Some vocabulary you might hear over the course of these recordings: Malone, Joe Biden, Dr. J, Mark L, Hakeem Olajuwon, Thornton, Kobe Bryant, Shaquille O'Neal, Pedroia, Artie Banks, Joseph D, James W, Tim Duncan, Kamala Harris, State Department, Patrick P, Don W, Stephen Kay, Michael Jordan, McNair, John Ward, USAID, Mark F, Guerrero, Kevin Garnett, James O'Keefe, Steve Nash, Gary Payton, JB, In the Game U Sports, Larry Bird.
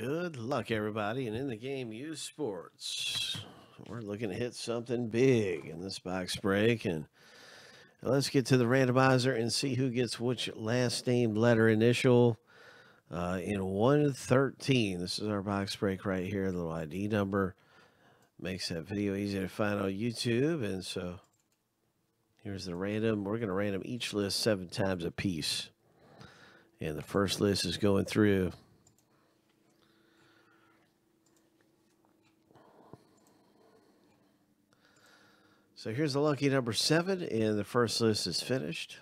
Good luck, everybody, and in the game, U Sports. We're looking to hit something big in this box break, and let's get to the randomizer and see who gets which last name letter initial in 113. This is our box break right here. The little ID number makes that video easy to find on YouTube, and so here's the random. We're going to random each list 7 times a piece, and the first list is going through. So here's the lucky number 7, and the first list is finished.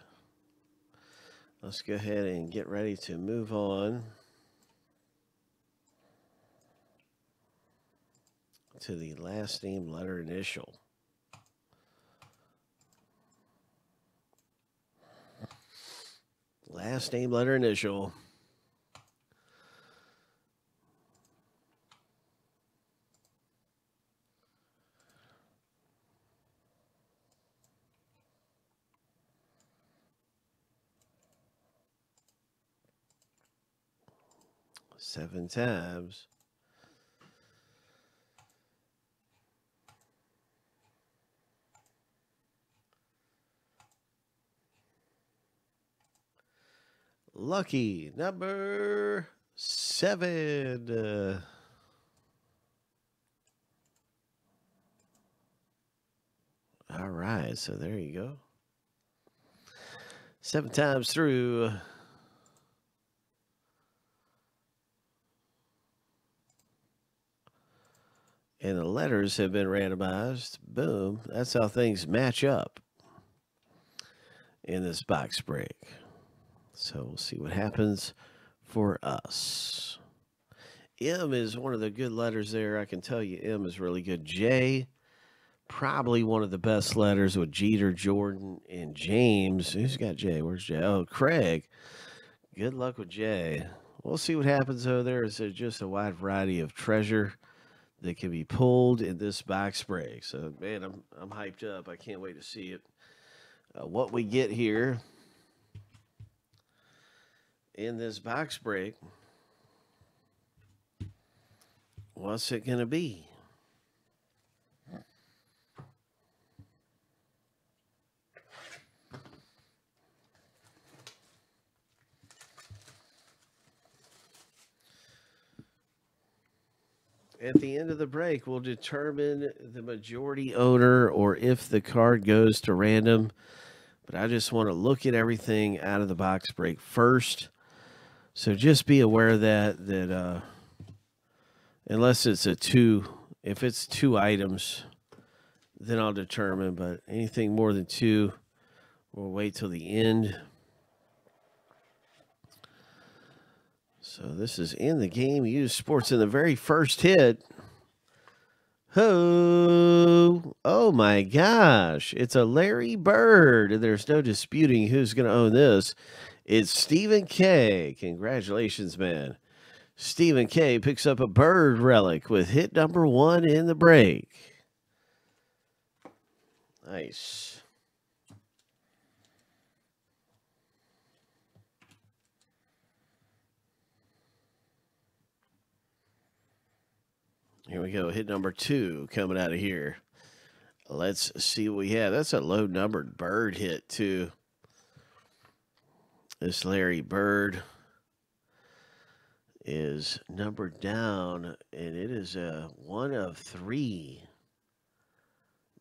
Let's go ahead and get ready to move on to the last name letter initial. Last name letter initial. Seven times. Lucky number 7. All right, so there you go. 7 times through. And the letters have been randomized. Boom. That's how things match up in this box break. So we'll see what happens for us. M is one of the good letters there. I can tell you M is really good. J, probably one of the best letters with Jeter, Jordan, and James. Who's got J? Where's J? Oh, Craig. Good luck with J. We'll see what happens, though. There is just a wide variety of treasure that can be pulled in this box break. So, man, I'm hyped up. I can't wait to see it. What we get here in this box break, what's it going to be? At the end of the break, we'll determine the majority owner or if the card goes to random. But I just want to look at everything out of the box break first. So just be aware of that unless it's if it's two items, then I'll determine. But anything more than 2, we'll wait till the end. So this is in the game, U Sports, in the very first hit. Oh my gosh. It's a Larry Bird. And there's no disputing who's going to own this. It's Stephen Kay. Congratulations, man. Stephen Kay picks up a Bird relic with hit number 1 in the break. Nice. Here we go. Hit number 2 coming out of here. Let's see what we have. That's a low numbered Bird hit too. This Larry Bird is numbered down, and it is a 1 of 3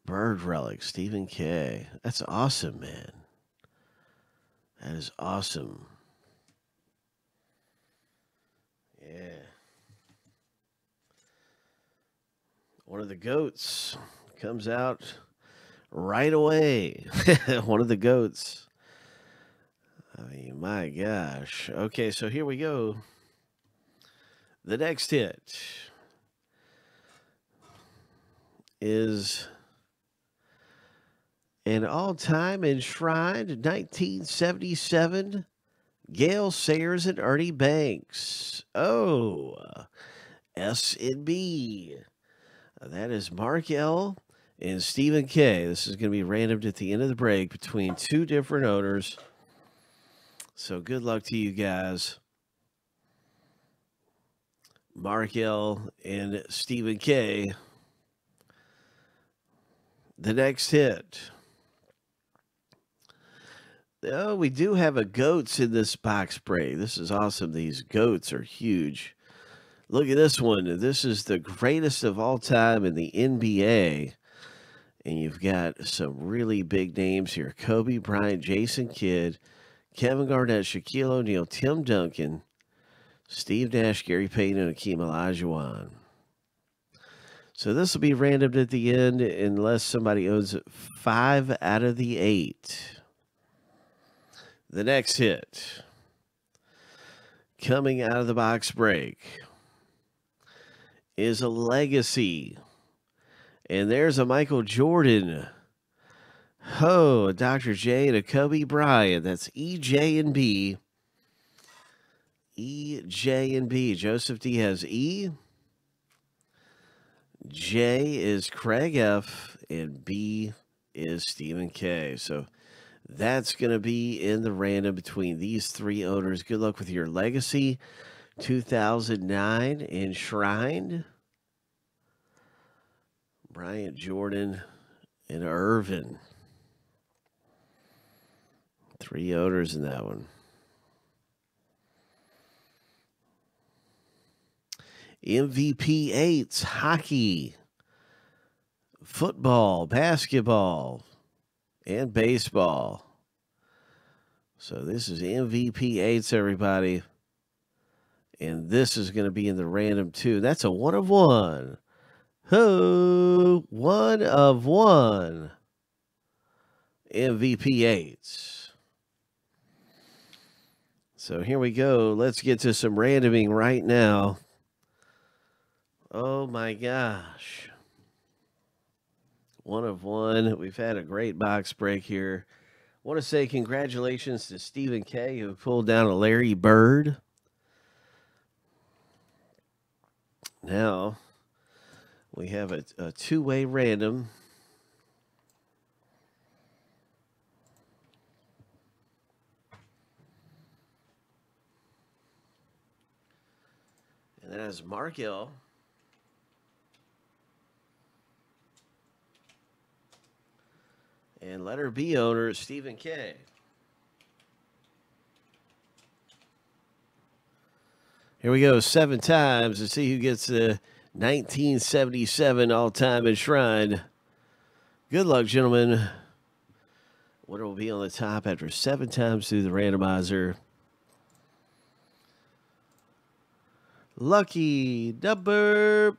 Bird relics. Stephen K. That's awesome, man. That is awesome. Yeah. One of the goats comes out right away. One of the goats. I mean, my gosh. Okay, so here we go. The next hit is an all-time enshrined 1977 Gale Sayers and Artie Banks. Oh, S and B. That is Mark L and Stephen K. This is going to be randomed at the end of the break between 2 different owners. So good luck to you guys. Mark L, and Stephen Kay. The next hit. Oh, we do have a goats in this box spray. This is awesome. These goats are huge. Look at this one. This is the greatest of all time in the NBA. And you've got some really big names here. Kobe Bryant, Jason Kidd, Kevin Garnett, Shaquille O'Neal, Tim Duncan, Steve Nash, Gary Payton, and Hakeem Olajuwon. So this will be randomed at the end unless somebody owns 5 out of the 8. The next hit. Coming out of the box break is a legacy. And there's a Michael Jordan. Oh, a Dr. J and a Kobe Bryant. That's E, J, and B. E, J, and B. Joseph D has E. J is Craig F. And B is Stephen K. So that's going to be in the random between these three owners. Good luck with your legacy. 2009 enshrined. Bryant, Jordan, and Irvin. 3 owners in that one. MVP eights, hockey, football, basketball, and baseball. So this is MVP eights, everybody. And this is going to be in the random too. That's a 1 of 1. Who? 1 of 1. MVP eights. So here we go. Let's get to some randoming right now. Oh my gosh. 1 of 1. We've had a great box break here. I want to say congratulations to Stephen Kay, who pulled down a Larry Bird. Now we have a 2-way random. And that is Mark L. And letter B owner, Stephen K. Here we go, 7 times to see who gets the 1977 all-time enshrined. Good luck, gentlemen. What will be on the top after 7 times through the randomizer? Lucky number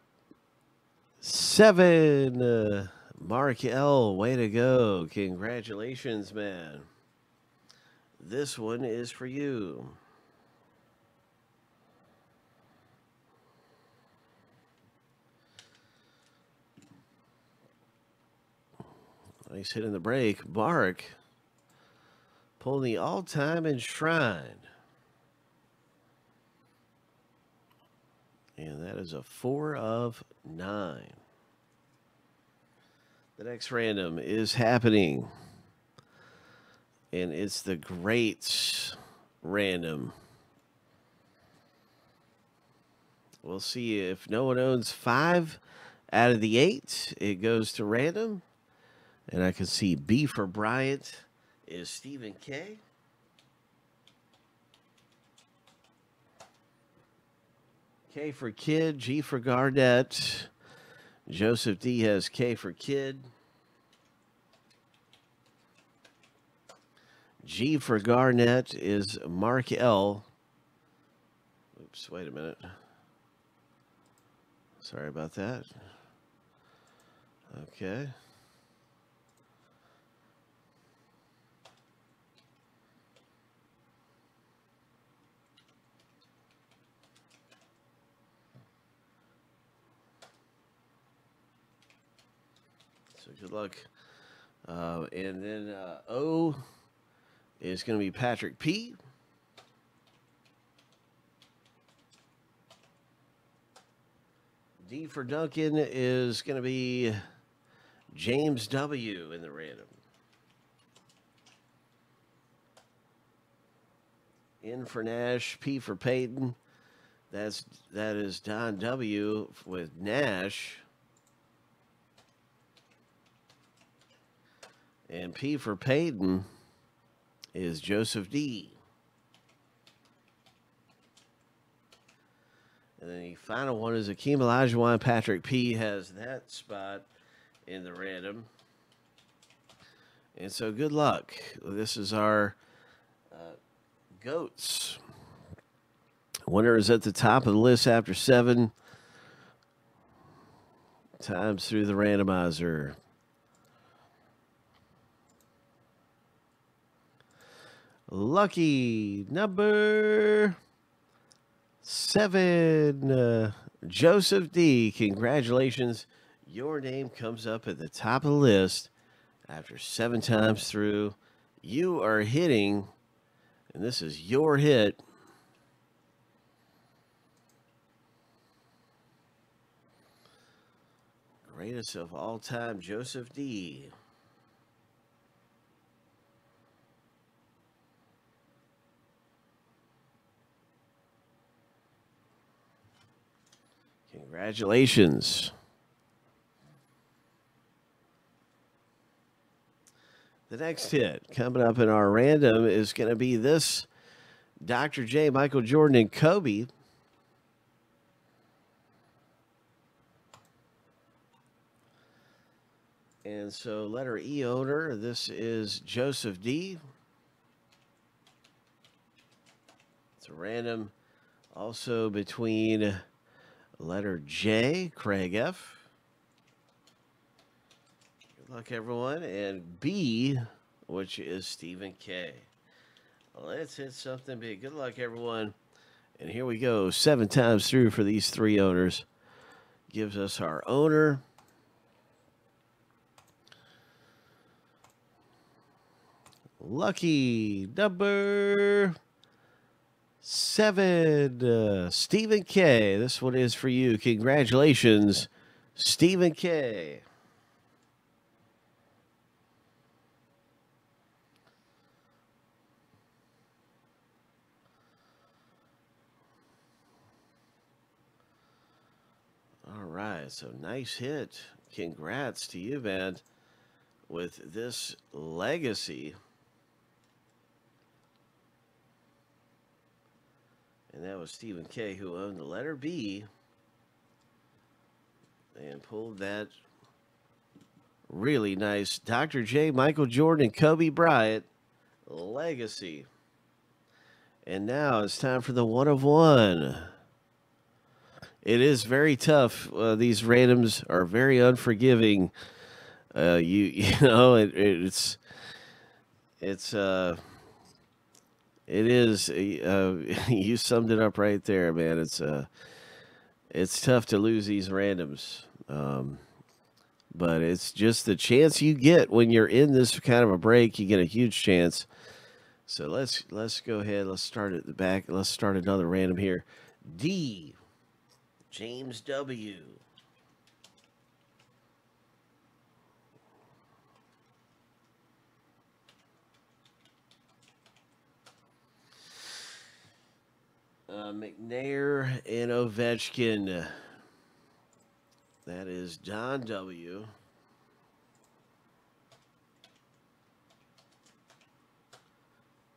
7. Mark L, way to go. Congratulations, man. This one is for you. Nice hit in the break. Mark pulling the all-time enshrined. And that is a 4 of 9. The next random is happening, and it's the greats random. We'll see if no one owns 5 out of the 8. It goes to random, and I can see B for Bryant is Stephen K. K for Kidd, G for Garnett. Joseph D has K for Kidd. G for Garnett is Mark L. Oops, wait a minute. Sorry about that. Okay. Good luck. And then O is going to be Patrick P. D for Duncan is going to be James W in the random. N for Nash, P for Payton, That is Don W with Nash. And P for Payton is Joseph D. And then the final one is Hakeem Olajuwon. Patrick P has that spot in the random. And so good luck. This is our GOATs. Winner is at the top of the list after 7 times through the randomizer. Lucky number 7, Joseph D. Congratulations. Your name comes up at the top of the list after 7 times through. You are hitting, and this is your hit. Greatest of all time, Joseph D. Congratulations. The next hit coming up in our random is going to be this Dr. J, Michael Jordan, and Kobe. And so letter E owner, this is Joseph D. It's a random also between letter J, Craig F. Good luck, everyone. And B, which is Stephen K. Let's hit something big. Good luck, everyone. And here we go. 7 times through for these 3 owners. Gives us our owner. Lucky number 7, Stephen K. This one is for you. Congratulations, Stephen K. All right, so nice hit. Congrats to you, man, with this legacy. And that was Stephen K, who owned the letter B and pulled that really nice Dr. J, Michael Jordan, and Kobe Bryant legacy. And now it's time for the 1 of 1. It is very tough. These randoms are very unforgiving. It is, you summed it up right there, man. It's tough to lose these randoms. But it's just the chance you get when you're in this kind of a break, you get a huge chance. So let's go ahead. Let's start at the back. Let's start another random here. D, James W. McNair and Ovechkin. That is Don W.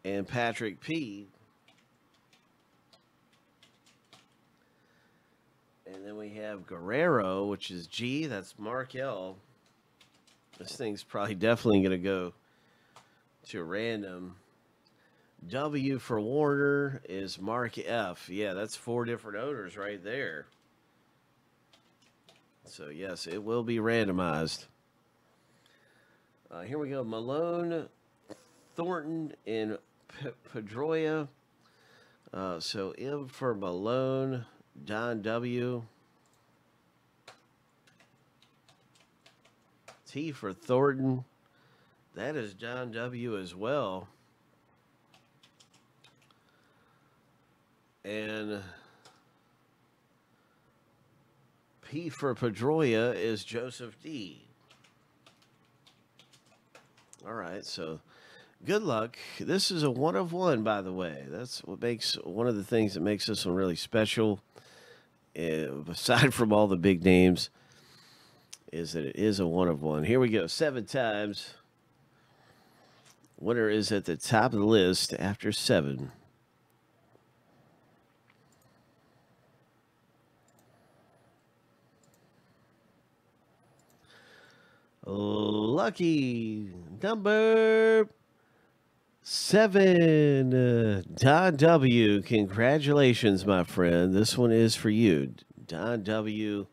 And Patrick P. And then we have Guerrero, which is G. That's Mark L. This thing's probably definitely going to go to random. W for Warner is Mark F. Yeah, that's 4 different owners right there. So, yes, it will be randomized. Here we go. Malone, Thornton, and Pedroia. So, M for Malone, Don W. T for Thornton. That is Don W as well. And P for Pedroia is Joseph D. All right, so Good luck. This is a one of one, by the way. That's what makes one of the things that makes this one really special, aside from all the big names, is that it is a one of one. Here we go. 7 times. Winner is at the top of the list after 7. Lucky number 7, Don W. Congratulations, my friend. This one is for you, Don W.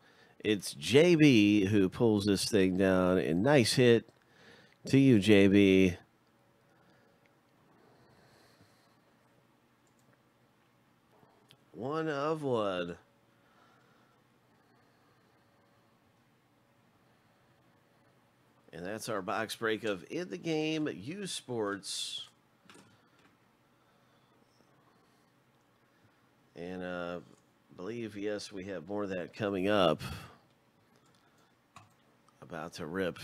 It's JB who pulls this thing down. A nice hit to you, JB. One of one. And that's our box break of In the Game U Sports. And I believe, yes, we have more of that coming up. About to rip.